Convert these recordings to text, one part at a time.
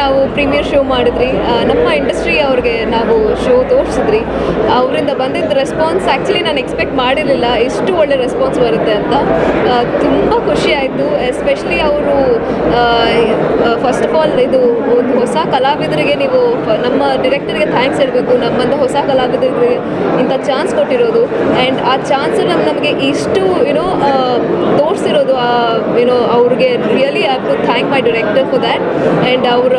now premier show madidri. Namma industry avrige naavu show torsidri. Avrinda bandid response actually nan expect madirilla ishtu olle response barutte anta tumba khushi aaytu, especially avaru first of all idu ondu hosa kalavidarige neevu namma director ge thanks helbeku, nammanda hosa kalavidarige inta chance kottirodu and aa chance namge ishtu torsirodu avrige really I have to thank my director for that. And our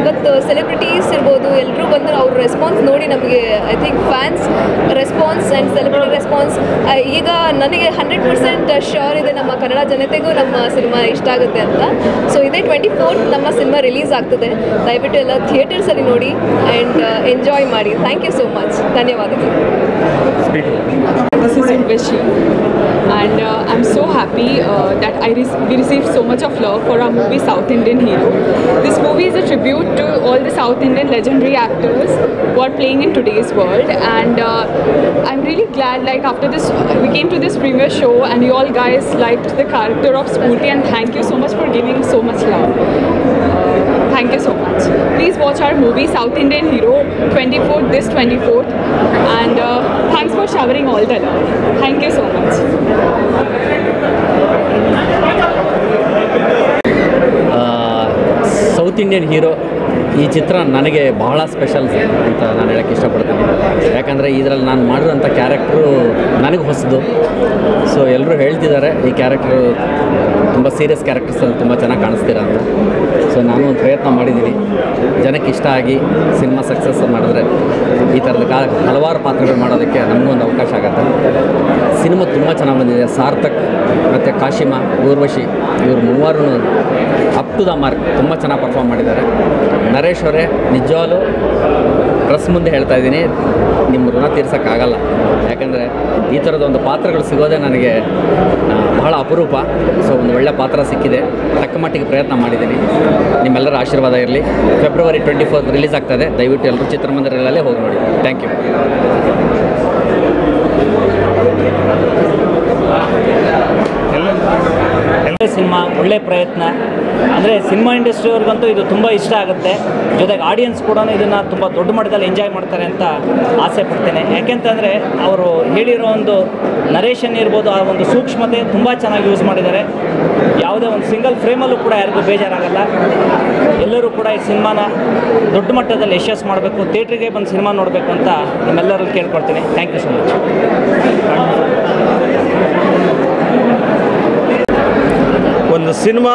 ivattu celebrities irbodu ellaru bandu our response nodi namage I think fans response and celebrity response iga nanige 100% sure ide namma kannada janatego namma cinema ishta agutte anta. So ide 24th namma cinema release aagutade, dayavitu ella theaters alli nodi and enjoy maadi. Thank you so much, dhanyavadagalu. This is Urvashi and I'm so happy that we received so much of love for our movie South Indian Hero. This movie is a tribute to all the South Indian legendary actors who are playing in today's world, and I'm really glad, like after this we came to this premiere show and you all guys liked the character of Spooti, and thank you so much for giving so much love. Thank you so much. Please watch our movie South Indian Hero 24th, this 24th, and thanks for showering all the love. Thank you so much. South Indian Hero ಈ ಚಿತ್ರ ನನಗೆ ಬಹಳ special ಅಂತ ನಾನು ಹೇಳೋಕ್ಕೆ ಇಷ್ಟಪಡ್ತೀನಿ. ಯಾಕಂದರೆ ಇದರಲ್ಲಿ ನಾನು ಮಾಡಿರೋಂಥ ಕ್ಯಾರೆಕ್ಟ್ರು ನನಗೆ ಹೊಸದು. ಸೊ ಎಲ್ಲರೂ ಹೇಳ್ತಿದ್ದಾರೆ ಈ ಕ್ಯಾರೆಕ್ಟ್ರು ತುಂಬ ಸೀರಿಯಸ್ ಕ್ಯಾರೆಕ್ಟರ್ಸಲ್ಲಿ ತುಂಬ ಚೆನ್ನಾಗಿ ಕಾಣಿಸ್ತೀರ ಅಂತ. ಸೊ ನಾನು ಒಂದು ಪ್ರಯತ್ನ ಮಾಡಿದ್ದೀನಿ, ಜನಕ್ಕೆ ಇಷ್ಟ ಆಗಿ ಸಿನಿಮಾ ಸಕ್ಸಸ್ ಮಾಡಿದ್ರೆ ಈ ಥರದ ಹಲವಾರು ಪಾತ್ರಗಳು ಮಾಡೋದಕ್ಕೆ ನಮಗೂ ಒಂದು ಅವಕಾಶ ಆಗುತ್ತೆ. ಸಿನಿಮಾ ತುಂಬ ಚೆನ್ನಾಗಿ ಬಂದಿದೆ. ಸಾರ್ಥಕ್ ಮತ್ತು ಕಾಶಿಮಾ, ಊರ್ವಶಿ ಇವರು ಮೂವರು ಅಪ್ ಟು ದ ಮಾರ್ಕ್ ತುಂಬ ಚೆನ್ನಾಗಿ ಪರ್ಫಾರ್ಮ್ ಮಾಡಿದ್ದಾರೆ. ನರೇಶ್ ಅವರೇ, ನಿಜವಾಗಲೂ ಪ್ರೆಸ್ ಮುಂದೆ ಹೇಳ್ತಾ ಇದ್ದೀನಿ, ನಿಮ್ಮ ಋಣ ತೀರ್ಸೋಕ್ಕಾಗಲ್ಲ. ಯಾಕಂದರೆ ಈ ಥರದ ಒಂದು ಪಾತ್ರಗಳು ಸಿಗೋದೇ ನನಗೆ ಬಹಳ ಅಪರೂಪ. ಸೊ ಒಂದು ಒಳ್ಳೆ ಪಾತ್ರ ಸಿಕ್ಕಿದೆ, ತಕ್ಕ ಮಟ್ಟಿಗೆ ಪ್ರಯತ್ನ ಮಾಡಿದ್ದೀನಿ. ನಿಮ್ಮೆಲ್ಲರ ಆಶೀರ್ವಾದ ಇರಲಿ. ಫೆಬ್ರವರಿ 24 ರಿಲೀಸ್ ಆಗ್ತದೆ. ದಯವಿಟ್ಟು ಎಲ್ಲರೂ ಚಿತ್ರಮಂದಿರಗಳಲ್ಲೇ ಹೋಗಿ ನೋಡಿ. Thank you. ಒಳ್ಳೆ ಸಿನಿಮಾ, ಒಳ್ಳೆ ಪ್ರಯತ್ನ. ಅಂದರೆ ಸಿನಿಮಾ ಇಂಡಸ್ಟ್ರಿಯವ್ರಿಗಂತೂ ಇದು ತುಂಬ ಇಷ್ಟ ಆಗುತ್ತೆ. ಜೊತೆಗೆ ಆಡಿಯನ್ಸ್ ಕೂಡ ಇದನ್ನು ತುಂಬ ದೊಡ್ಡ ಮಟ್ಟದಲ್ಲಿ ಎಂಜಾಯ್ ಮಾಡ್ತಾರೆ ಅಂತ ಆಸೆ ಪಡ್ತೇನೆ. ಯಾಕೆಂತಂದರೆ ಅವರು ಹೇಳಿರೋ ಒಂದು ನರೇಶನ್ ಇರ್ಬೋದು, ಆ ಒಂದು ಸೂಕ್ಷ್ಮತೆ ತುಂಬ ಚೆನ್ನಾಗಿ ಯೂಸ್ ಮಾಡಿದ್ದಾರೆ. ಯಾವುದೇ ಒಂದು ಸಿಂಗಲ್ ಫ್ರೇಮಲ್ಲೂ ಕೂಡ ಯಾರಿಗೂ ಬೇಜಾರಾಗಲ್ಲ. ಎಲ್ಲರೂ ಕೂಡ ಈ ಸಿನಿಮಾನ ದೊಡ್ಡ ಮಟ್ಟದಲ್ಲಿ ಯಶಸ್ಸು ಮಾಡಬೇಕು, ಥಿಯೇಟ್ರಿಗೆ ಬಂದು ಸಿನಿಮಾ ನೋಡಬೇಕು ಅಂತ ನಿಮ್ಮೆಲ್ಲರೂ ಕೇಳ್ಕೊಳ್ತೀನಿ. Thank you so much. ಒಂದು ಸಿನಿಮಾ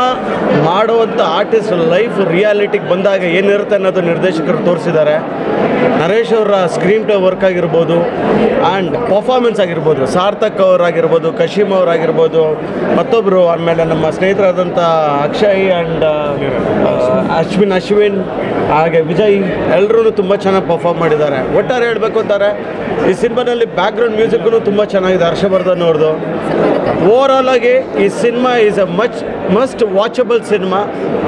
ಮಾಡುವಂಥ ಆರ್ಟಿಸ್ಟ್ ಲೈಫ್ ರಿಯಾಲಿಟಿಗೆ ಬಂದಾಗ ಏನಿರುತ್ತೆ ಅನ್ನೋದು ನಿರ್ದೇಶಕರು ತೋರಿಸಿದ್ದಾರೆ. ನರೇಶ್ ಅವರ ಸ್ಕ್ರೀನ್ ಪ್ಲೇ ವರ್ಕ್ ಆಗಿರ್ಬೋದು ಆ್ಯಂಡ್ ಪರ್ಫಾರ್ಮೆನ್ಸ್ ಆಗಿರ್ಬೋದು, ಸಾರ್ಥಕ್ ಅವರಾಗಿರ್ಬೋದು, ಕಶೀಮ್ ಅವರಾಗಿರ್ಬೋದು, ಮತ್ತೊಬ್ಬರು ಆಮೇಲೆ ನಮ್ಮ ಸ್ನೇಹಿತರಾದಂಥ ಅಕ್ಷಯ್ ಆ್ಯಂಡ್ ಅಶ್ವಿನ್ ಹಾಗೆ ವಿಜಯ್ ಎಲ್ಲರೂ ತುಂಬ ಚೆನ್ನಾಗಿ ಪರ್ಫಾರ್ಮ್ ಮಾಡಿದ್ದಾರೆ. ಒಟ್ಟಾರೆ ಹೇಳಬೇಕು ಅಂತಾರೆ ಈ ಸಿನಿಮಾದಲ್ಲಿ ಬ್ಯಾಕ್ಗ್ರೌಂಡ್ ಮ್ಯೂಸಿಕ್ಕೂ ತುಂಬ ಚೆನ್ನಾಗಿದೆ ಹರ್ಷವರ್ಧನ್ ಅವ್ರದ್ದು. ಓವರಾಲ್ ಆಗಿ ಈ cinema is a must watchable cinema.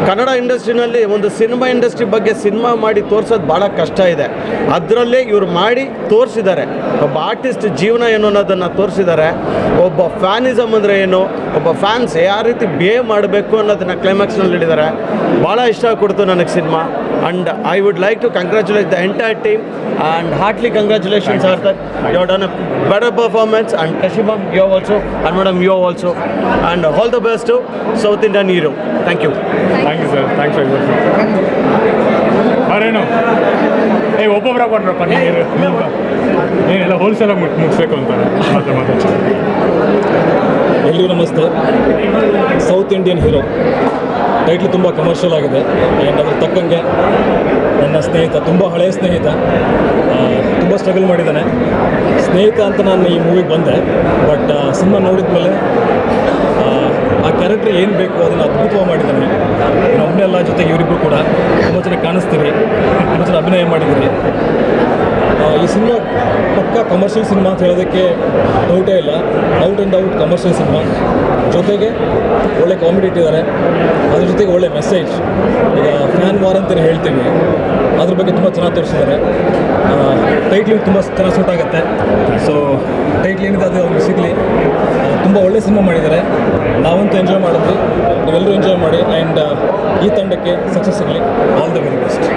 Kannada ಇಂಡಸ್ಟ್ರಿನಲ್ಲಿ ಒಂದು ಸಿನಿಮಾ ಇಂಡಸ್ಟ್ರಿ ಬಗ್ಗೆ ಸಿನಿಮಾ ಮಾಡಿ ತೋರಿಸೋದು ಭಾಳ ಕಷ್ಟ ಇದೆ. ಅದರಲ್ಲೇ ಇವರು ಮಾಡಿ ತೋರಿಸಿದ್ದಾರೆ. ಒಬ್ಬ ಆರ್ಟಿಸ್ಟ್ ಜೀವನ ಏನು ಅನ್ನೋದನ್ನು ತೋರಿಸಿದ್ದಾರೆ. ಒಬ್ಬ ಫ್ಯಾನಿಸಮ್ ಅಂದರೆ ಏನು, ಒಬ್ಬ ಫ್ಯಾನ್ಸ್ ಯಾವ ರೀತಿ ಬಿಹೇವ್ ಮಾಡಬೇಕು ಅನ್ನೋದನ್ನು ಕ್ಲೈಮ್ಯಾಕ್ಸ್ನಲ್ಲಿ ಹೇಳಿದ್ದಾರೆ. ಭಾಳ ಇಷ್ಟ ಕೊಡ್ತು ನನಗೆ cinema. And I would like to congratulate the entire team and heartily congratulations Sarthak. You have done a better performance, and Kashimam you also, and madam you also, and all the best to South Indian Hero. Thank you. Thank you sir. Thanks very much. Areno. Hey, ಒಬ್ಬೊಬ್ಬರ ಕೊಡ್ರಪ್ಪ ನೀರು. ಏನೆಲ್ಲ wholesale ಆಗಿ ಮುಗಿಸ್ಬೇಕು ಅಂತಾರೆ. ಎಲ್ಲರಿಗೂ ನಮಸ್ತೆ. South Indian hero title ತುಂಬ commercial ಆಗಿದೆ. ಆ್ಯಂಡ್ ಅದ್ರ ತಕ್ಕಂಗೆ ನನ್ನ ಸ್ನೇಹಿತ, ತುಂಬ ಹಳೆಯ ಸ್ನೇಹಿತ, ತುಂಬ ಸ್ಟ್ರಗಲ್ ಮಾಡಿದ್ದಾನೆ. ಸ್ನೇಹಿತ ಅಂತ ನಾನು ಈ ಮೂವಿಗೆ ಬಂದೆ, ಬಟ್ ಸಿನಿಮಾ ನೋಡಿದ ಮೇಲೆ ಆ ಕ್ಯಾರೆಕ್ಟರ್ ಏನು ಬೇಕು ಅದನ್ನು ಅದ್ಭುತವಾಗಿ ಮಾಡಿದ್ದಾನೆ. ನಮ್ಮನ್ನೆಲ್ಲ ಜೊತೆಗೆ ಇವರಿಬ್ಬರು ಕೂಡ ತುಂಬ ಚೆನ್ನಾಗಿ ಕಾಣಿಸ್ತೀರಿ, ತುಂಬ ಚೆನ್ನಾಗಿ ಅಭಿನಯ ಮಾಡಿದ್ದೀರಿ. ಈ ಸಿನಿಮಾ ಪಕ್ಕ ಕಮರ್ಷಿಯಲ್ ಸಿನಿಮಾ ಅಂತ ಹೇಳೋದಕ್ಕೆ ಡೌಟೇ ಇಲ್ಲ. Out and out commercial cinema. ಜೊತೆಗೆ ಒಳ್ಳೆ ಕಾಮಿಡಿ ಇಟ್ಟಿದ್ದಾರೆ, ಅದ್ರ ಜೊತೆಗೆ ಒಳ್ಳೆ ಮೆಸೇಜ್. ಈಗ ಫ್ಯಾನ್ ಕುಮಾರ್ ಅಂತ ಹೇಳ್ತೀವಿ. ಅದ್ರ ಬಗ್ಗೆ ತುಂಬ ಚೆನ್ನಾಗಿ ತೋರಿಸಿದ್ದಾರೆ. ಟೈಟ್ಲಿಂಗ್ ತುಂಬ ಚೆನ್ನಾಗಿ ಸೂಟ್ ಆಗುತ್ತೆ. ಸೊ ಟೈಟ್ಲಿಂಗ್ ಅದು ಅವ್ರಿಗೆ ಸಿಗಲಿ. ತುಂಬ ಒಳ್ಳೆ ಸಿನಿಮಾ ಮಾಡಿದ್ದಾರೆ. ನಾವಂತೂ ಎಂಜಾಯ್ ಮಾಡಿದ್ವಿ. ನೀವೆಲ್ಲರೂ ಎಂಜಾಯ್ ಮಾಡಿ ಆ್ಯಂಡ್ ಈ ತಂಡಕ್ಕೆ ಸಕ್ಸಸ್ ಸಿಗಲಿ. All the very best.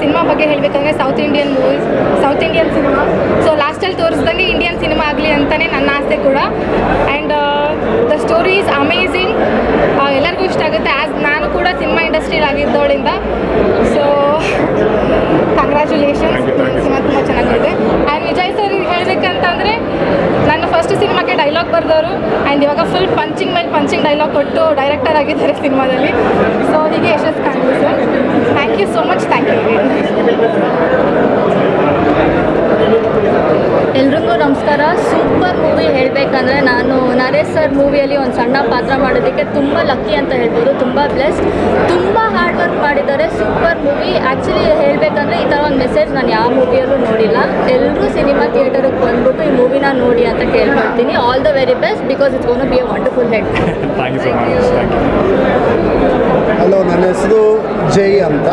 Cinema ಬಗ್ಗೆ ಹೇಳಬೇಕಂದ್ರೆ south Indian movies, south Indian cinema. So ಲಾಸ್ಟಲ್ಲಿ ತೋರಿಸ್ದಂಗೆ ಇಂಡಿಯನ್ ಸಿನಿಮಾ ಆಗಲಿ ಅಂತಲೇ ನನ್ನ ಆಸೆ ಕೂಡ. And the story is amazing. ಎಲ್ಲರಿಗೂ ಇಷ್ಟ ಆಗುತ್ತೆ. ಆ್ಯಸ್ ನಾನು ಕೂಡ ಸಿನಿಮಾ ಇಂಡಸ್ಟ್ರಿಯಲ್ಲಾಗಿದ್ದವಳಿಂದ. ಸೊ ಕಂಗ್ರ್ಯಾಚುಲೇಷನ್ಸ್, ಸಿನಿಮಾ ತುಂಬ ಚೆನ್ನಾಗಿದೆ. ಆ್ಯಂಡ್ ವಿಜಯ್ ಸರ್ ಹೇಳಬೇಕಂತಂದರೆ ನನ್ನ ಫಸ್ಟ್ ಸಿನಿಮಾಕ್ಕೆ ಡೈಲಾಗ್ ಬರೆದವರು. ಆ್ಯಂಡ್ ಇವಾಗ ಫುಲ್ ಪಂಚಿಂಗ್ ಮೇಲೆ ಪಂಚಿಂಗ್ ಡೈಲಾಗ್ ಕೊಟ್ಟು ಡೈರೆಕ್ಟರ್ ಆಗಿದ್ದಾರೆ ಸಿನಿಮಾದಲ್ಲಿ. ಸೊ ಹೀಗೆ ಯಶಸ್ಸು ಕಾಣ್ತೀವಿ sir. Thank you so much. Thank you. ಎಲ್ರಿಗೂ ನಮಸ್ಕಾರ. ಸೂಪರ್ ಮೂವಿ ಹೇಳಬೇಕಂದ್ರೆ ನಾನು ನರೇಶ್ ಸರ್ ಮೂವಿಯಲ್ಲಿ ಒಂದು ಸಣ್ಣ ಪಾತ್ರ ಮಾಡೋದಕ್ಕೆ ತುಂಬ ಲಕ್ಕಿ ಅಂತ ಹೇಳ್ಬೋದು. ತುಂಬ ಬ್ಲೆಸ್ಡ್, ತುಂಬ ಹಾರ್ಡ್ ವರ್ಕ್ ಮಾಡಿದ್ದಾರೆ. Super movie. ಆ್ಯಕ್ಚುಲಿ ಹೇಳಬೇಕಂದ್ರೆ ಈ ಥರ ಒಂದು ಮೆಸೇಜ್ ನಾನು ಯಾವ ಮೂವಿಯಲ್ಲೂ ನೋಡಿಲ್ಲ. ಎಲ್ಲರೂ ಸಿನಿಮಾ ಥಿಯೇಟರ್ಗೆ ಬಂದ್ಬಿಟ್ಟು ಈ ಮೂವಿನ ನೋಡಿ ಅಂತ ಕೇಳ್ಕೊಳ್ತೀನಿ. All the very best because it's gonna be a wonderful head. Hello, ನನ್ನ ಹೆಸರು ಜೈ ಅಂತ.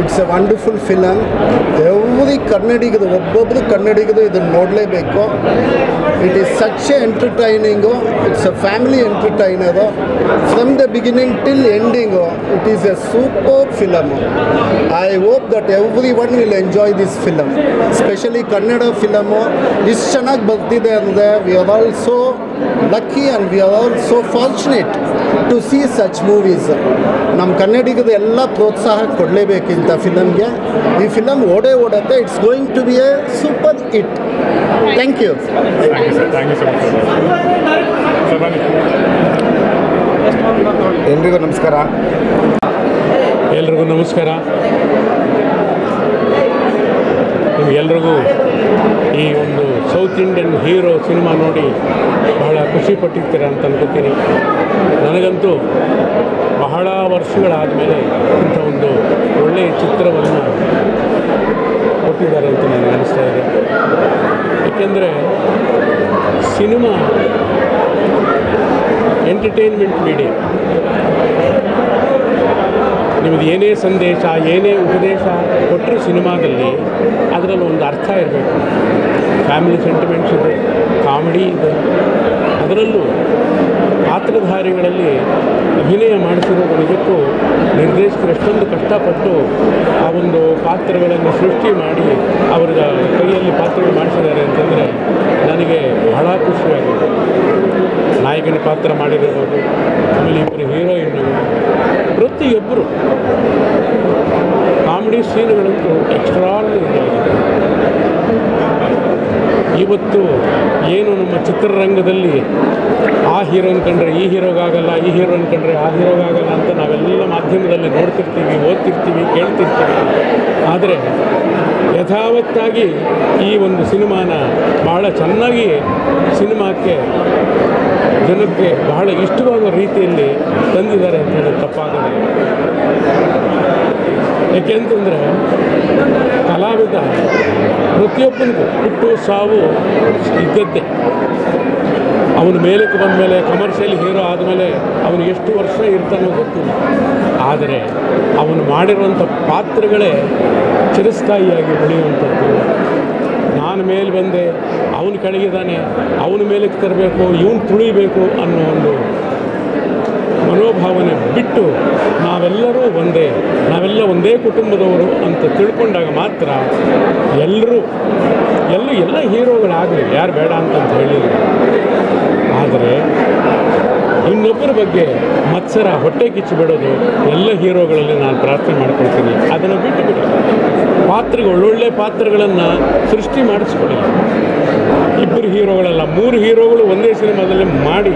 It's a wonderful film. Every ಕನ್ನಡಿಗರು, ಒಬ್ಬೊಬ್ಬರು ಕನ್ನಡಿಗರು ಇದನ್ನು ನೋಡಲೇಬೇಕು. It is such a entertaining. It's a family entertainer from the beginning till ending. It is a super film. I hope that every one will enjoy this film, specially Kannada film. ಇಷ್ಟು ಚೆನ್ನಾಗಿ ಬರ್ತಿದೆ ಅಂದರೆ we are all so lucky and we are all so fortunate to see such movies. ನಮ್ಮ ಕನ್ನಡಿಗರು ಎಲ್ಲ ಪ್ರೋತ್ಸಾಹ ಕೊಡಲೇಬೇಕಿಂತ ಫಿಲಮ್ಗೆ. ಈ film ಓಡೇ ಓಡುತ್ತೆ. It's going to be a super hit. Thank you. ಎಲ್ರಿಗೂ ನಮಸ್ಕಾರ. ಎಲ್ರಿಗೂ ನಮಸ್ಕಾರ. ನಿಮಗೆಲ್ರಿಗೂ ಈ ಒಂದು ಸೌತ್ ಇಂಡಿಯನ್ ಹೀರೋ ಸಿನಿಮಾ ನೋಡಿ ಬಹಳ ಖುಷಿಪಟ್ಟಿರ್ತೀರ ಅಂತ ಅನ್ಕೋತೀನಿ. ನನಗಂತೂ ಬಹಳ ವರ್ಷಗಳಾದ ಮೇಲೆ ಇಂಥ ಒಂದು ಒಳ್ಳೆಯ ಚಿತ್ರವನ್ನು ಕೊಟ್ಟಿದ್ದಾರೆ ಅಂತ ನನಗೆ ಅನ್ನಿಸ್ತಾ ಇದೆ. ಏಕೆಂದರೆ ಸಿನಿಮಾ ಎಂಟರ್ಟೈನ್ಮೆಂಟ್ ಮೀಡಿಯಾ. ನಿಮ್ಮದು ಏನೇ ಸಂದೇಶ, ಏನೇ ಉಪದೇಶ ಕೊಟ್ಟರೂ ಸಿನಿಮಾದಲ್ಲಿ ಅದರಲ್ಲಿ ಒಂದು ಅರ್ಥ ಇರಬೇಕು. ಫ್ಯಾಮಿಲಿ ಸೆಂಟಿಮೆಂಟ್ಸ್ ಇದೆ, ಕಾಮಿಡಿ ಇದೆ. ಅದರಲ್ಲೂ ಪಾತ್ರಧಾರಿಗಳಲ್ಲಿ ಅಭಿನಯ ಮಾಡಿಸಿರೋದು ನಿಜಕ್ಕೂ ನಿರ್ದೇಶಕರೆಷ್ಟೊಂದು ಕಷ್ಟಪಟ್ಟು ಆ ಒಂದು ಪಾತ್ರಗಳನ್ನು ಸೃಷ್ಟಿ ಮಾಡಿ ಅವರ ಕೈಯಲ್ಲಿ ಪಾತ್ರಗಳು ಮಾಡಿಸಿದ್ದಾರೆ ಅಂತಂದರೆ ನನಗೆ ಬಹಳ ಖುಷಿಯಾಗಿದೆ. ನಾಯಕನ ಪಾತ್ರ ಮಾಡಿರೋದು, ಆಮೇಲೆ ಇಬ್ಬರು ಹೀರೋಯಿನ್ನು, ಪ್ರತಿಯೊಬ್ಬರು ಕಾಮಿಡಿ ಸೀನ್ಗಳಂತೂ ಎಕ್ಸ್ಟ್ರಾರ್ಡಿನರಿ ಆಗಿದೆ. ಇವತ್ತು ಏನು ನಮ್ಮ ಚಿತ್ರರಂಗದಲ್ಲಿ ಆ ಹೀರೋ ಅಂದ್ಕೊಂಡ್ರೆ ಈ ಹೀರೋಗಾಗಲ್ಲ, ಈ ಹೀರೋ ಅಂದ್ಕೊಂಡ್ರೆ ಆ ಹೀರೋಗಾಗಲ್ಲ ಅಂತ ನಾವೆಲ್ಲ ಮಾಧ್ಯಮದಲ್ಲಿ ನೋಡ್ತಿರ್ತೀವಿ, ಓದ್ತಿರ್ತೀವಿ, ಕೇಳ್ತಿರ್ತೀವಿ. ಆದರೆ ಯಥಾವತ್ತಾಗಿ ಈ ಒಂದು ಸಿನಿಮಾನ ಬಹಳ ಚೆನ್ನಾಗಿ ಸಿನಿಮಾಕ್ಕೆ ಜನಕ್ಕೆ ಬಹಳ ಇಷ್ಟವಾದ ರೀತಿಯಲ್ಲಿ ತಂದಿದ್ದಾರೆ ಅಂತ ಹೇಳಿ ತಪ್ಪಾಗಲ್ಲ. ಏಕೆಂತಂದರೆ ಕಲಾವಿದ ಪ್ರತಿಯೊಬ್ಬನಿಗೂ ಹುಟ್ಟು ಸಾವು ಇದ್ದದ್ದೇ. ಅವನು ಮೇಲಕ್ಕೆ ಬಂದ ಮೇಲೆ ಕಮರ್ಷಿಯಲ್ ಹೀರೋ ಆದಮೇಲೆ ಅವನು ಎಷ್ಟು ವರ್ಷ ಇರ್ತಾನೋ ಗೊತ್ತಿಲ್ಲ. ಆದರೆ ಅವನು ಮಾಡಿರುವಂಥ ಪಾತ್ರಗಳೇ ಚಿರಸ್ಥಾಯಿಯಾಗಿ ಉಳಿಯುವಂಥದ್ದು. ನಾನು ಮೇಲೆ ಬಂದೆ, ಅವನು ಕೆಳಗಿದ್ದಾನೆ, ಅವನು ಮೇಲಕ್ಕೆ ತರಬೇಕು, ಇವನು ತುಳಿಬೇಕು ಅನ್ನೋ ಒಂದು ಮನೋಭಾವನೆ ಬಿಟ್ಟು ನಾವೆಲ್ಲರೂ ಒಂದೇ, ನಾವೆಲ್ಲ ಒಂದೇ ಕುಟುಂಬದವರು ಅಂತ ತಿಳ್ಕೊಂಡಾಗ ಮಾತ್ರ ಎಲ್ಲ ಹೀರೋಗಳಾಗಲಿ, ಯಾರು ಬೇಡ ಅಂತ ಹೇಳಿಲ್ಲ. ಆದರೆ ಇನ್ನೊಬ್ಬರ ಬಗ್ಗೆ ಮತ್ಸರ, ಹೊಟ್ಟೆ ಕಿಚ್ಚು ಬಿಡೋದು ಎಲ್ಲ ಹೀರೋಗಳಲ್ಲಿ ನಾನು ಪ್ರಾರ್ಥನೆ ಮಾಡ್ಕೊಳ್ತೀನಿ. ಅದನ್ನು ಬಿಟ್ಟು ಬಿಡಿ. ಒಳ್ಳೊಳ್ಳೆ ಪಾತ್ರಗಳನ್ನು ಸೃಷ್ಟಿ ಮಾಡಿಸ್ಕೊಡಿ. ಇಬ್ಬರು ಹೀರೋಗಳಲ್ಲ, ಮೂರು ಹೀರೋಗಳು ಒಂದೇ ಸಿನಿಮಾದಲ್ಲಿ ಮಾಡಿ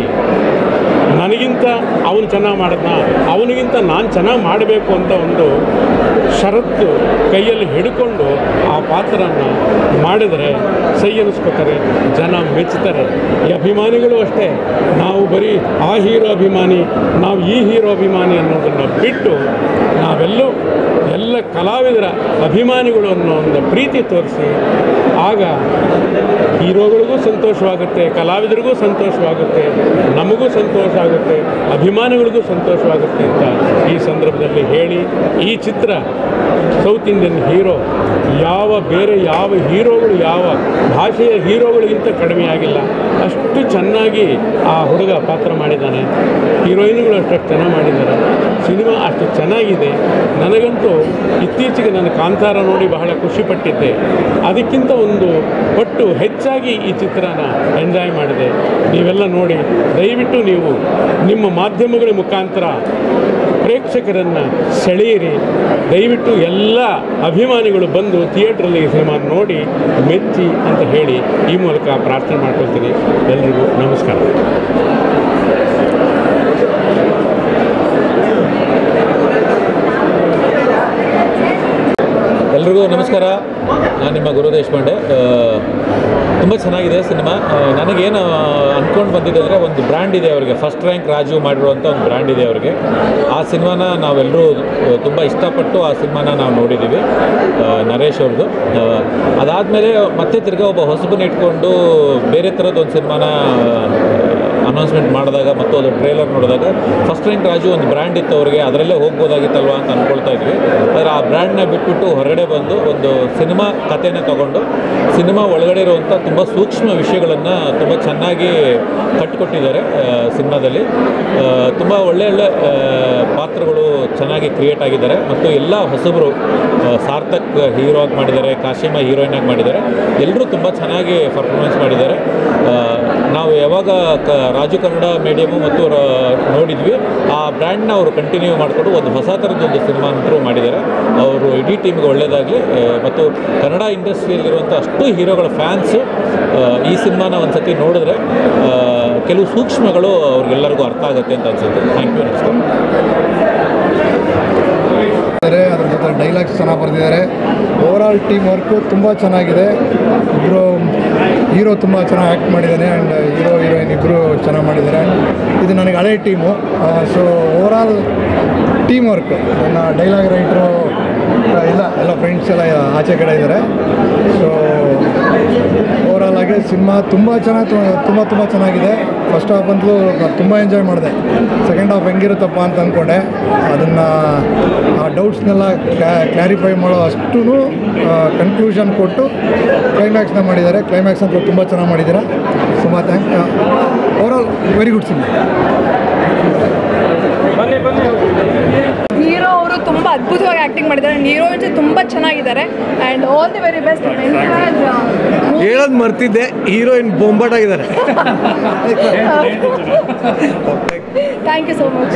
ನನಗಿಂತ ಅವನು ಚೆನ್ನಾಗಿ ಮಾಡಿದ್ನ, ಅವನಿಗಿಂತ ನಾನು ಚೆನ್ನಾಗಿ ಮಾಡಬೇಕು ಅಂತ ಒಂದು ಷರತ್ತು ಕೈಯಲ್ಲಿ ಹಿಡ್ಕೊಂಡು ಆ ಪಾತ್ರವನ್ನು ಮಾಡಿದರೆ ಸೈ ಅನ್ನಿಸ್ಬೇಕಾದ್ರೆ ಜನ ಮೆಚ್ಚುತ್ತಾರೆ. ಈ ಅಭಿಮಾನಿಗಳು ಅಷ್ಟೇ, ನಾವು ಬರೀ ಆ ಹೀರೋ ಅಭಿಮಾನಿ, ನಾವು ಈ ಹೀರೋ ಅಭಿಮಾನಿ ಅನ್ನೋದನ್ನು ಬಿಟ್ಟು ನಾವೆಲ್ಲೂ ಎಲ್ಲ ಕಲಾವಿದರ ಅಭಿಮಾನಿಗಳು ಅನ್ನೋ ಒಂದು ಪ್ರೀತಿ ತೋರಿಸಿ, ಆಗ ಹೀರೋಗಳಿಗೂ ಸಂತೋಷವಾಗುತ್ತೆ, ಕಲಾವಿದರಿಗೂ ಸಂತೋಷವಾಗುತ್ತೆ, ನಮಗೂ ಸಂತೋಷ ಆಗುತ್ತೆ, ಅಭಿಮಾನಿಗಳಿಗೂ ಸಂತೋಷವಾಗುತ್ತೆ ಅಂತ ಈ ಸಂದರ್ಭದಲ್ಲಿ ಹೇಳಿ, ಈ ಚಿತ್ರ ಸೌತ್ ಇಂಡಿಯನ್ ಹೀರೋ ಯಾವ ಬೇರೆ ಯಾವ ಹೀರೋಗಳು ಯಾವ ಭಾಷೆಯ ಹೀರೋಗಳಿಗಿಂತ ಕಡಿಮೆ ಆಗಿಲ್ಲ. ಅಷ್ಟು ಚೆನ್ನಾಗಿ ಆ ಹುಡುಗ ಪಾತ್ರ ಮಾಡಿದ್ದಾನೆ, ಹೀರೋಯಿನ್ಗಳು ಅಷ್ಟು ಚೆನ್ನಾಗಿ ಮಾಡಿದ್ದಾರೆ, ಸಿನಿಮಾ ಅಷ್ಟು ಚೆನ್ನಾಗಿದೆ. ನನಗಂತೂ ಇತ್ತೀಚೆಗೆ ನಾನು ಕಾಂತಾರ ನೋಡಿ ಬಹಳ ಖುಷಿಪಟ್ಟಿದ್ದೆ, ಅದಕ್ಕಿಂತ ಒಂದು ಪಟ್ಟು ಹೆಚ್ಚಾಗಿ ಈ ಚಿತ್ರನ ಎಂಜಾಯ್ ಮಾಡಿದೆ. ನೀವೆಲ್ಲ ನೋಡಿ, ದಯವಿಟ್ಟು ನೀವು ನಿಮ್ಮ ಮಾಧ್ಯಮಗಳ ಮುಖಾಂತರ ಪ್ರೇಕ್ಷಕರನ್ನು ಸೆಳೆಯಿರಿ. ದಯವಿಟ್ಟು ಎಲ್ಲ ಅಭಿಮಾನಿಗಳು ಬಂದು ಥಿಯೇಟ್ರಲ್ಲಿ ಈ ಸಿನಿಮಾ ನೋಡಿ ಮೆಚ್ಚಿ ಅಂತ ಹೇಳಿ ಈ ಮೂಲಕ ಪ್ರಾರ್ಥನೆ ಮಾಡ್ಕೊಳ್ತೀನಿ. ಎಲ್ಲರಿಗೂ ನಮಸ್ಕಾರ. ಎಲ್ರಿಗೂ ನಮಸ್ಕಾರ. ನಾನು ನಿಮ್ಮ ಗುರು ದೇಶಪಾಂಡೆ. ತುಂಬ ಚೆನ್ನಾಗಿದೆ ಸಿನಿಮಾ. ನನಗೇನು ಅಂದ್ಕೊಂಡು ಬಂದಿದೆ ಅಂದರೆ, ಒಂದು ಬ್ರ್ಯಾಂಡ್ ಇದೆ ಅವರಿಗೆ, ಫಸ್ಟ್ ರ್ಯಾಂಕ್ ರಾಜು ಮಾಡಿರುವಂಥ ಒಂದು ಬ್ರ್ಯಾಂಡ್ ಇದೆ ಅವರಿಗೆ. ಆ ಸಿನಿಮಾನ ನಾವೆಲ್ಲರೂ ತುಂಬ ಇಷ್ಟಪಟ್ಟು ಆ ಸಿನಿಮಾನ ನಾವು ನೋಡಿದ್ದೀವಿ, ನರೇಶ್ ಅವ್ರದ್ದು. ಅದಾದಮೇಲೆ ಮತ್ತೆ ತಿರ್ಗಾ ಒಬ್ಬ ಹೊಸಬನ್ನ ಇಟ್ಕೊಂಡು ಬೇರೆ ಥರದ್ದೊಂದು ಸಿನಿಮಾನ ಅನೌನ್ಸ್ಮೆಂಟ್ ಮಾಡಿದಾಗ ಮತ್ತು ಅದು ಟ್ರೇಲರ್ ನೋಡಿದಾಗ, ಫಸ್ಟ್ ರ್ಯಾಂಕ್ ರಾಜು ಒಂದು ಬ್ರ್ಯಾಂಡ್ ಇತ್ತು ಅವರಿಗೆ, ಅದರಲ್ಲೇ ಹೋಗ್ಬೋದಾಗಿತ್ತಲ್ವ ಅಂತ ಅಂದ್ಕೊಳ್ತಾ ಇದ್ವಿ. ಆದರೆ ಆ ಬ್ರ್ಯಾಂಡ್ನ ಬಿಟ್ಬಿಟ್ಟು ಹೊರಗಡೆ ಬಂದು ಒಂದು ಸಿನಿಮಾ ಕಥೆನ ತೊಗೊಂಡು ಸಿನಿಮಾ ಒಳಗಡೆ ಇರುವಂಥ ತುಂಬ ಸೂಕ್ಷ್ಮ ವಿಷಯಗಳನ್ನು ತುಂಬ ಚೆನ್ನಾಗಿ ಕಟ್ಟಿಕೊಟ್ಟಿದ್ದಾರೆ ಸಿನಿಮಾದಲ್ಲಿ. ತುಂಬ ಒಳ್ಳೆ ಪಾತ್ರಗಳು ಚೆನ್ನಾಗಿ ಕ್ರಿಯೇಟ್ ಆಗಿದ್ದಾರೆ ಮತ್ತು ಎಲ್ಲ ಹೊಸಬರು, ಸಾರ್ಥಕ್ ಹೀರೋ ಆಗಿ ಮಾಡಿದ್ದಾರೆ, ಕಾಶಿಮ ಹೀರೋಯಿನ್ ಆಗಿ ಮಾಡಿದ್ದಾರೆ, ಎಲ್ಲರೂ ತುಂಬ ಚೆನ್ನಾಗಿ ಪರ್ಫಾರ್ಮೆನ್ಸ್ ಮಾಡಿದ್ದಾರೆ. ನಾವು ಯಾವಾಗ ರಾಜು ಕನ್ನಡ ಮೀಡಿಯಮು ಮತ್ತು ನೋಡಿದ್ವಿ, ಆ ಬ್ರ್ಯಾಂಡ್ನ ಅವರು ಕಂಟಿನ್ಯೂ ಮಾಡಿಕೊಂಡು ಒಂದು ಹೊಸ ಥರದ್ದೊಂದು ಸಿನಿಮಾ ಅಂತರೂ ಮಾಡಿದ್ದಾರೆ. ಅವರು ಇಡೀ ಟೀಮ್ಗೆ ಒಳ್ಳೆಯದಾಗಲಿ ಮತ್ತು ಕನ್ನಡ ಇಂಡಸ್ಟ್ರಿಯಲ್ಲಿರುವಂಥ ಅಷ್ಟು ಹೀರೋಗಳ ಫ್ಯಾನ್ಸು ಈ ಸಿನಿಮಾನ ಒಂದು ಸತಿ ನೋಡಿದ್ರೆ ಕೆಲವು ಸೂಕ್ಷ್ಮಗಳು ಅವ್ರಿಗೆಲ್ಲರಿಗೂ ಅರ್ಥ ಆಗುತ್ತೆ ಅಂತ ಅನಿಸುತ್ತೆ. Thank you. ನಮಸ್ಕಾರ. ಅದ್ರ ಜೊತೆ ಡೈಲಾಗ್ಸ್ ಚೆನ್ನಾಗಿ ಬರೆದಿದ್ದಾರೆ. ಓವರಾಲ್ ಟೀಮ್ ವರ್ಕು ತುಂಬ ಚೆನ್ನಾಗಿದೆ. ಇಬ್ಬರು ಹೀರೋ ತುಂಬ ಚೆನ್ನಾಗಿ ಆ್ಯಕ್ಟ್ ಮಾಡಿದ್ದಾರೆ ಆ್ಯಂಡ್ ಹೀರೋ ಹೀರೋಯಿನ್ ಇಬ್ಬರು ಚೆನ್ನಾಗಿ ಮಾಡಿದ್ದಾರೆ. ಇದು ನನಗೆ ಹಳೆ team, so overall team work, ನನ್ನ ಡೈಲಾಗ್ ರೈಟ್ರು ಎಲ್ಲ ಫ್ರೆಂಡ್ಸ್ ಎಲ್ಲ ಆಚೆ ಕಡೆ ಇದ್ದಾರೆ. ಸೊ ಓವರಾಲ್ ಆಗಿ ಸಿನಿಮಾ ತುಂಬ ಚೆನ್ನಾಗಿದೆ. ಫಸ್ಟ್ ಹಾಫ್ ಅಂತಲೂ ತುಂಬ ಎಂಜಾಯ್ ಮಾಡಿದೆ. ಸೆಕೆಂಡ್ ಹಾಫ್ ಹೆಂಗಿರುತ್ತಪ್ಪ ಅಂತ ಅಂದ್ಕೊಂಡೆ, ಅದನ್ನು ಆ ಡೌಟ್ಸ್ನೆಲ್ಲ ಕ್ಲಾರಿಫೈ ಮಾಡೋ ಅಷ್ಟೂ ಕನ್ಕ್ಲೂಷನ್ ಕೊಟ್ಟು ಕ್ಲೈಮ್ಯಾಕ್ಸ್ನ ಮಾಡಿದ್ದಾರೆ. ಕ್ಲೈಮ್ಯಾಕ್ಸ್ ಅಂತಲೂ ತುಂಬ ಚೆನ್ನಾಗಿ ಮಾಡಿದ್ದೀರಾ. Suma thank you. Overall very good cinema. Hero ಅವರು ತುಂಬ ಅದ್ಭುತವಾಗಿ ಆ್ಯಕ್ಟಿಂಗ್ ಮಾಡಿದ್ದಾರೆ ಆ್ಯಂಡ್ ಹೀರೋಯಿನ್ಸ್ ತುಂಬ ಚೆನ್ನಾಗಿದ್ದಾರೆ and all the very best. ಹೇಳೋದು ಮರ್ತಿದ್ದೆ, ಹೀರೋಯಿನ್ ಬೊಂಬಾಟಾಗಿದ್ದಾರೆ. Thank you so much.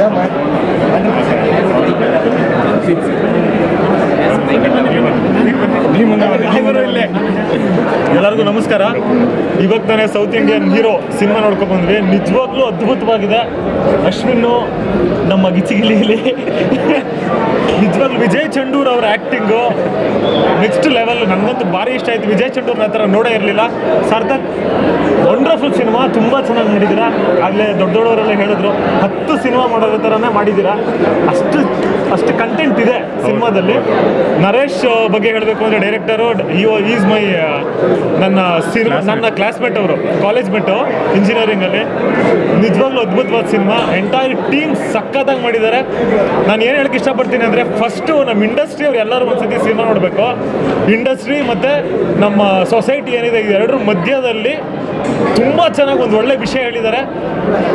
ಎಲ್ಲರಿಗೂ ನಮಸ್ಕಾರ. ಇವಾಗ ತಾನೇ ಸೌತ್ ಇಂಡಿಯನ್ ಹೀರೋ ಸಿನಿಮಾ ನೋಡ್ಕೊಂಡು ಬಂದ್ವಿ, ನಿಜವಾಗ್ಲೂ ಅದ್ಭುತವಾಗಿದೆ. ಅಶ್ವಿನ್ ನಮ್ಮ ಗಿಚಿಗಿಲಿಯಲ್ಲಿ ನಿಜವಾಗ್ಲೂ ವಿಜಯ್ ಚಂಡೂರ್ ಅವರ ಆ್ಯಕ್ಟಿಂಗು ನೆಕ್ಸ್ಟ್ ಲೆವೆಲ್. ನನಗಂತೂ ಭಾರಿ ಇಷ್ಟ ಆಯಿತು. ವಿಜಯ್ ಚಂಡೂರ್ನ ಆ ಥರ ನೋಡೇ ಇರಲಿಲ್ಲ. ಸಾರ್ಥಕ್ ವಂಡರ್ಫುಲ್ ಸಿನಿಮಾ, ತುಂಬ ಚೆನ್ನಾಗಿ ಮಾಡಿದ್ದೀರಾ. ಆಗಲೇ ದೊಡ್ಡವರೆಲ್ಲ ಹೇಳಿದ್ರು 10 ಸಿನಿಮಾ ಮಾಡೋದ್ರ ಥರನೇ ಮಾಡಿದ್ದೀರಾ. ಅಷ್ಟು ಕಂಟೆಂಟ್ ಇದೆ ಸಿನಿಮಾದಲ್ಲಿ. ನರೇಶ್ ಬಗ್ಗೆ ಹೇಳಬೇಕು ಅಂದರೆ, ಡೈರೆಕ್ಟರು ಈಸ್ ಮೈ ನನ್ನ ಕ್ಲಾಸ್ಮೇಟ್, ಅವರು ಕಾಲೇಜ್ ಮೇಟು ಇಂಜಿನಿಯರಿಂಗಲ್ಲಿ. ನಿಜವಾಗ್ಲೂ ಅದ್ಭುತವಾದ ಸಿನಿಮಾ. ಎಂಟೈರ್ ಟೀಮ್ ಸಕ್ಕತ್ತಾಗಿ ಮಾಡಿದ್ದಾರೆ. ನಾನು ಏನು ಹೇಳಕ್ಕೆ ಇಷ್ಟಪಡ್ತೀನಿ ಅಂದರೆ, ಫಸ್ಟು ನಮ್ಮ ಇಂಡಸ್ಟ್ರಿ ಅವ್ರು ಎಲ್ಲರೂ ಒಂದ್ಸತಿ ಸಿನಿಮಾ ನೋಡಬೇಕು. ಇಂಡಸ್ಟ್ರಿ ಮತ್ತು ನಮ್ಮ ಸೊಸೈಟಿ ಏನಿದೆ, ಇದೆರಡರ ಮಧ್ಯದಲ್ಲಿ ತುಂಬ ಚೆನ್ನಾಗಿ ಒಂದು ಒಳ್ಳೆ ವಿಷಯ ಹೇಳಿದ್ದಾರೆ.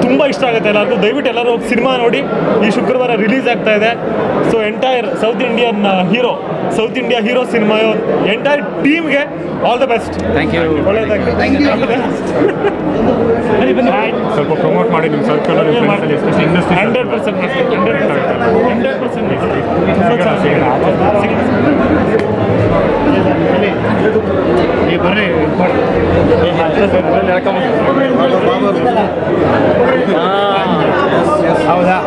ತುಂಬ ಇಷ್ಟ ಆಗುತ್ತೆ ಎಲ್ಲರಿಗೂ. ದಯವಿಟ್ಟು ಎಲ್ಲರೂ ಸಿನಿಮಾ ನೋಡಿ. ಈ ಶುಕ್ರವಾರ ರಿಲೀಸ್ ಆಗ್ತಾ ಇದೆ. So entire south India hero cinema entire ಟೀಮ್ಗೆ all the best. Thank you. ಸ್ವಲ್ಪ ಪ್ರಮೋಟ್ ಮಾಡಿ ನಿಮ್ಮ ಸರ್ಕಲ್ ಅಲ್ಲಿ ಫ್ರೆಂಡ್ಸ್ ಅಲ್ಲಿ ಇಂಡಸ್ಟ್ರಿ 100% ಬರ್ರಿ ಹೌದಾ.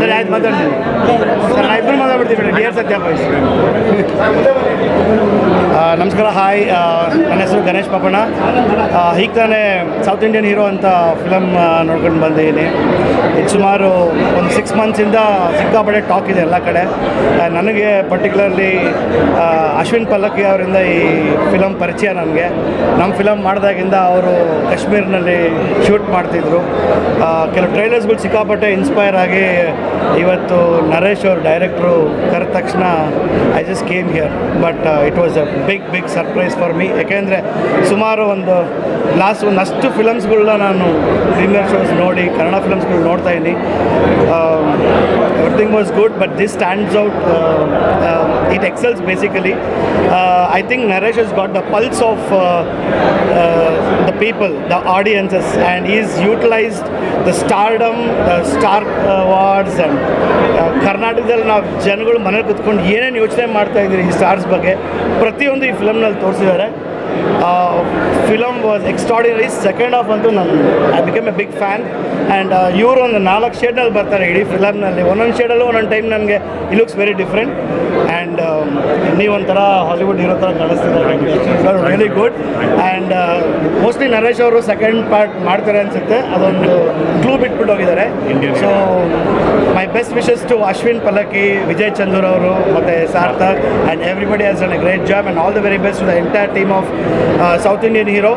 ಸರ್ ಆಯ್ತು ಮಾತಾಡ್ತೀನಿ ಸರ್ ನಾಯಿಬ್ರು ಮಾತಾಡ್ಬಿಡ್ತೀವಿ ಡಿಯರ್ ಸತ್ಯ ಬಾಯ್ಸ್. ನಮಸ್ಕಾರ, ಹಾಯ್. ನನ್ನ ಹೆಸರು ಗಣೇಶ್ ಪಾಪಣ್ಣ. ಹೀಗೆ ತಾನೇ ಸೌತ್ ಇಂಡಿಯನ್ ಹೀರೋ ಅಂತ ಫಿಲಮ್ ನೋಡ್ಕೊಂಡು ಬಂದಿದ್ದೀನಿ. ಇದು ಸುಮಾರು ಒಂದು 6 ಮಂತ್ಸಿಂದ ಸಿಕ್ಕಾಪಡೆ ಟಾಕ್ ಇದೆ ಎಲ್ಲ ಕಡೆ. ನನಗೆ ಪರ್ಟಿಕ್ಯುಲರ್ಲಿ ಅಶ್ವಿನ್ ಪಲ್ಲಕ್ ಅವರಿಂದ ಈ ಫಿಲಮ್ ಪರಿಚಯ. ನನಗೆ ನಮ್ಮ ಫಿಲಮ್ ಮಾಡಿದಾಗಿಂದ ಅವರು ಕಾಶ್ಮೀರ್ನಲ್ಲಿ ಶೂಟ್ ಮಾಡ್ತಿದ್ರು. ಕೆಲವು ಟ್ರೈಲರ್ಸ್ಗಳು ಸಿಕ್ಕಾಪಟ್ಟೆ ಇನ್ಸ್ಪೈರ್ ಆಗಿ ಇವತ್ತು ನರೇಶ್ ಅವರು ಡೈರೆಕ್ಟ್ರು ಕರೆದ ತಕ್ಷಣ I just came here. But it was a big surprise for me. ಯಾಕೆಂದರೆ ಸುಮಾರು ಒಂದು ಲಾಸ್ಟ್ ಒಂದಷ್ಟು ಫಿಲಮ್ಸ್ಗಳನ್ನ ನಾನು ಪ್ರೀಮಿಯರ್ ಶೋಸ್ ನೋಡಿ ಕನ್ನಡ ಫಿಲಮ್ಸ್ಗಳು ನೋಡ್ತಾ ಇದ್ದೀನಿ. Everything was good but this stands out. It excels basically. I think Naresh has got the pulse of the people, the audiences, and he's utilized the stardom, the star awards, and Karnatakaದಲ್ಲಿ ನಾವು ಜನಗಳು ಮನೇಲಿ ಕುತ್ಕೊಂಡು ಏನೇನು ಯೋಚನೆ ಮಾಡ್ತಾ ಇದ್ದೀರಿ ಈ ಸ್ಟಾರ್ಸ್ ಬಗ್ಗೆ ಪ್ರತಿಯೊಂದು ಈ ಫಿಲಮ್ನಲ್ಲಿ ತೋರಿಸಿದ್ದಾರೆ. Film was extraordinary. Second half ಅಂತೂ ನಾನು I become a big fan. And ಇವರು ಒಂದು 4 ಶೇಡಲ್ಲಿ ಬರ್ತಾರೆ ಇಡೀ ಫಿಲಮ್ನಲ್ಲಿ. ಒಂದೊಂದು ಶೇಡಲ್ಲೂ ಒಂದೊಂದು ಟೈಮ್ ನನಗೆ he looks very different. And ನೀವೊಂಥರ ಹಾಲಿವುಡ್ ಇರೋ ಥರ ಕಾಣಿಸ್ತಿದ್ದಾರೆ. Very good. And mostly Naresh ಅವರು ಸೆಕೆಂಡ್ ಪಾರ್ಟ್ ಮಾಡ್ತಾರೆ ಅನಿಸುತ್ತೆ. ಅದೊಂದು ಕ್ಲೂ ಬಿಟ್ಬಿಟ್ಟು ಹೋಗಿದ್ದಾರೆ. So my best wishes to Ashwin Pallakki, Vijay Chandur ಅವರು ಮತ್ತು Sarthak and everybody has done a great job and all the very best to the entire team of south Indian hero.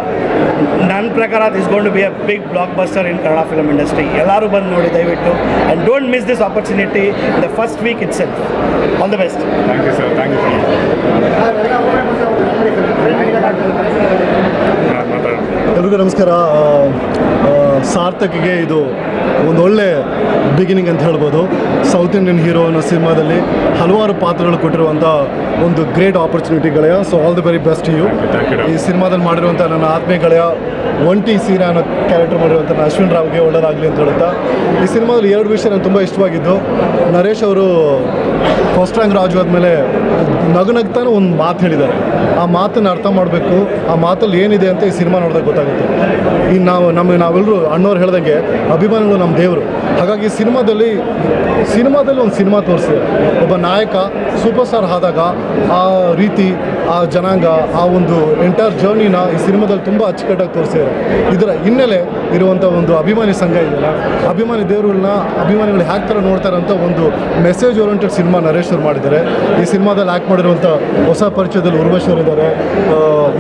ನನ್ನ ಪ್ರಕಾರ this gonna be a big block buster in Kannada film industry. ಎಲ್ಲರೂ ಬಂದು ನೋಡಿ ದಯವಿಟ್ಟು. And don't miss this opportunity the first week it's help. All the best. Thank you sir. Thank you sir. ಎಲ್ರಿಗೂ ನಮಸ್ಕಾರ. ಸಾರ್ಥಕ್ಗೆ ಇದು ಒಂದೊಳ್ಳೆ ಬಿಗಿನಿಂಗ್ ಅಂತ ಹೇಳ್ಬೋದು. ಸೌತ್ ಇಂಡಿಯನ್ ಹೀರೋ ಅನ್ನೋ ಸಿನಿಮಾದಲ್ಲಿ ಹಲವಾರು ಪಾತ್ರಗಳು ಕೊಟ್ಟಿರುವಂಥ ಒಂದು ಗ್ರೇಟ್ ಆಪರ್ಚುನಿಟಿ ಗೆಳೆಯ. So all the very best you. ಈ ಸಿನಿಮಾದಲ್ಲಿ ಮಾಡಿರುವಂಥ ನನ್ನ ಆತ್ಮೀಯ ಗೆಳೆಯ ಒಂಟಿ ಸೀರಾ ಅನ್ನೋ ಕ್ಯಾರೆಕ್ಟರ್ ಮಾಡಿರುವಂಥ ಅಶ್ವಿನ್ ರಾವ್ಗೆ ಒಳ್ಳೆಯದಾಗಲಿ ಅಂತ ಹೇಳುತ್ತಾ, ಈ ಸಿನಿಮಾದಲ್ಲಿ 2 ವಿಷಯ ನನಗೆ ತುಂಬ ಇಷ್ಟವಾಗಿದ್ದು. ನರೇಶ್ ಅವರು ಫಸ್ಟ್ ರ್ಯಾಂಕ್ ರಾಜು ಆದಮೇಲೆ ನಗುನಗ್ತಾನೆ ಒಂದು ಮಾತು ಹೇಳಿದ್ದಾರೆ. ಆ ಮಾತನ್ನು ಅರ್ಥ ಮಾಡಬೇಕು, ಆ ಮಾತಲ್ಲಿ ಏನಿದೆ ಅಂತ ಈ ಸಿನಿಮಾ ನೋಡಿದಾಗ ಗೊತ್ತಾಗುತ್ತೆ. ಈ ನಾವೆಲ್ಲರೂ ಅಣ್ಣವ್ರು ಹೇಳ್ದಂಗೆ ಅಭಿಮಾನಿಗಳು ನಮ್ಮ ದೇವರು. ಹಾಗಾಗಿ ಈ ಸಿನಿಮಾದಲ್ಲಿ ಒಂದು ಸಿನಿಮಾ ತೋರಿಸಿದೆ. ಒಬ್ಬ ನಾಯಕ ಸೂಪರ್ ಸ್ಟಾರ್ ಆದಾಗ ಆ ರೀತಿ, ಆ ಜನಾಂಗ, ಆ ಒಂದು ಎಂಟೈರ್ ಜರ್ನಿನ ಈ ಸಿನಿಮಾದಲ್ಲಿ ತುಂಬ ಅಚ್ಚುಕಟ್ಟಾಗಿ ತೋರಿಸಿದ್ದಾರೆ. ಇದರ ಹಿನ್ನೆಲೆ ಇರುವಂಥ ಒಂದು ಅಭಿಮಾನಿ ಸಂಘ ಇದೆಯಲ್ಲ, ಅಭಿಮಾನಿ ದೇವರುಗಳನ್ನ ಅಭಿಮಾನಿಗಳು ಹ್ಯಾಕ್ ಥರ ನೋಡ್ತಾರೆ ಅಂತ ಒಂದು ಮೆಸೇಜ್ ಓರಿಯೆಂಟೆಡ್ ಸಿನಿಮಾ ನರೇಶ್ ಅವರು ಮಾಡಿದ್ದಾರೆ. ಈ ಸಿನಿಮಾದಲ್ಲಿ ಆ್ಯಕ್ಟ್ ಮಾಡಿರುವಂಥ ಹೊಸ ಪರಿಚಯದಲ್ಲಿ ಉರ್ವಶ್ ಅವರು ಇದ್ದಾರೆ.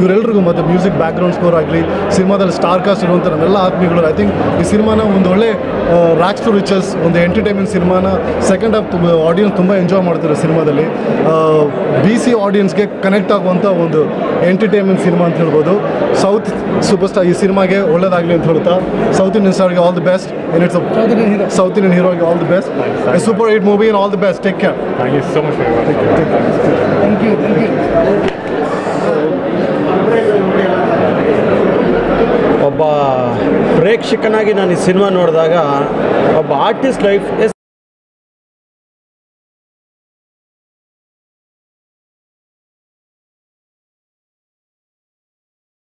ಇವರೆಲ್ಲರಿಗೂ ಮತ್ತು ಮ್ಯೂಸಿಕ್ ಬ್ಯಾಕ್ಗ್ರೌಂಡ್ ಸ್ಕೋರ್ ಆಗಲಿ, ಸಿನಿಮಾದಲ್ಲಿ ಸ್ಟಾರ್ ಕಾಸ್ಟ್ ಇರುವಂಥ ನಮ್ಮೆಲ್ಲ ಆತ್ಮಿಗಳು. ಐ ಥಿಂಕ್ ಈ ಸಿನಿಮಾನ ಒಂದು ಒಳ್ಳೆ ರ್ಯಾಕ್ಸ್ ಟು ರಿಚಸ್ ಒಂದು ಎಂಟರ್ಟೈನ್ಮೆಂಟ್ ಸಿನಿಮಾನ ಸೆಕೆಂಡ್ ಹಾಫ್ ಆಡಿಯನ್ಸ್ ತುಂಬ ಎಂಜಾಯ್ ಮಾಡ್ತಾರೆ. ಸಿನಿಮಾದಲ್ಲಿ BC ಆಡಿಯನ್ಸ್ಗೆ ಕನೆಕ್ಟ್ ಆಗುವಂಥ ಒಂದು ಎಂಟರ್ಟೈನ್ಮೆಂಟ್ ಸಿನಿಮಾ ಅಂತ ಹೇಳ್ಬೋದು. ಸೌತ್ ಸೂಪರ್ ಸ್ಟಾರ್ ಈ ಸಿನಿಮಾಗೆ ಒಳ್ಳೆಯದಾಗಲಿ ಅಂತ ಹೇಳ್ತಾ, ಸೌತ್ ಇಂಡಿಯನ್ ಸ್ಟಾರ್ಗೆ all the best. And it's south Indian ಹೀರೋಗೆ all the best. A super hit movie and all the best. Take care. Thank you so much. Thank you. Thank you. ಒಬ್ಬ ಪ್ರೇಕ್ಷಕನಾಗಿ ನಾನು ಈ ಸಿನಿಮಾ ನೋಡಿದಾಗ ಒಬ್ಬ artist life